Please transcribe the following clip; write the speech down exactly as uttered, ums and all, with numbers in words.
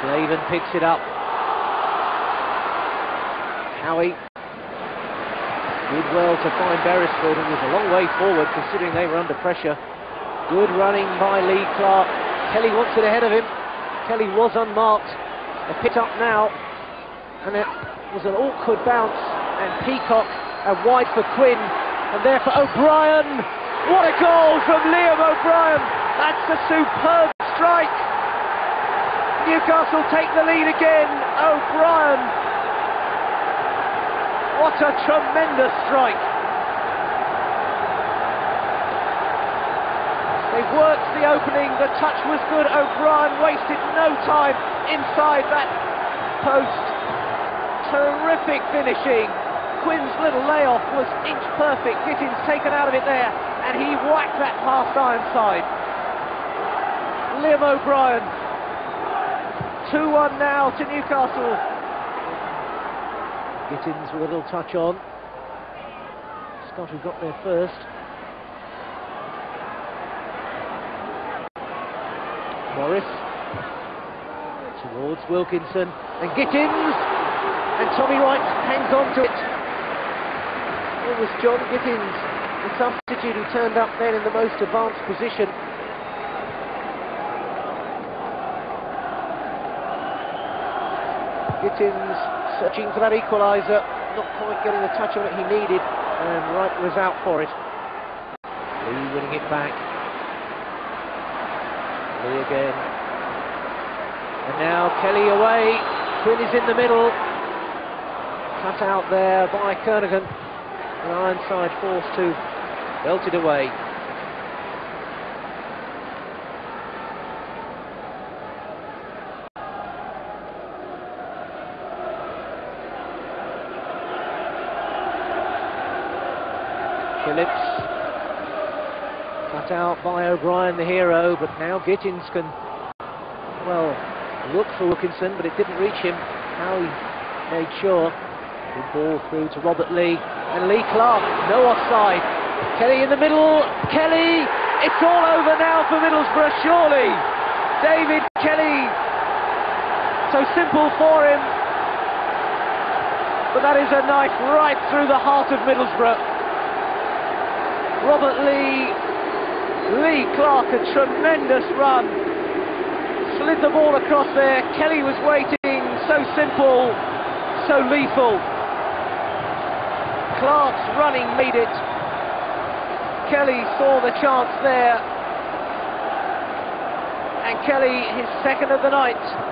Blaven picks it up. Howie did well to find Beresford and was a long way forward considering they were under pressure. Good running by Lee Clark. Kelly wants it ahead of him. Kelly was unmarked. A pick up now, and it was an awkward bounce, and Peacock and wide for Quinn, and there for O'Brien. What a goal from Liam O'Brien. That's a superb strike. Newcastle take the lead again. O'Brien, what a tremendous strike. They've worked the opening, the touch was good. O'Brien wasted no time inside that post. Terrific finishing. Quinn's little layoff was inch perfect. Gittins taken out of it there, and he whacked that past Ironside. Liam O'Brien. two one now to Newcastle. Gittins with a little touch on. Scott, who got there first. Morris towards Wilkinson, and Gittins. And Tommy Wright hangs on to it. It was John Gittins, the substitute, who turned up then in the most advanced position. Gittins searching for that equaliser, not quite getting the touch on it he needed, and Wright was out for it. Lee winning it back. Lee again. And now Kelly away. Quinn is in the middle. Cut out there by Kernaghan, and Ironside forced to belt it away. Phillips cut out by O'Brien, the hero, but now Gittins can, well, look for Wilkinson, but it didn't reach him. Now he made sure. The ball through to Robert Lee, and Lee Clark, no offside. Kelly in the middle. Kelly, it's all over now for Middlesbrough, surely. David Kelly, so simple for him, but that is a knife right through the heart of Middlesbrough. Robert Lee, Lee Clark, a tremendous run, slid the ball across there. Kelly was waiting, so simple, so lethal. Clark's running made it. Kelly saw the chance there, and Kelly, his second of the night.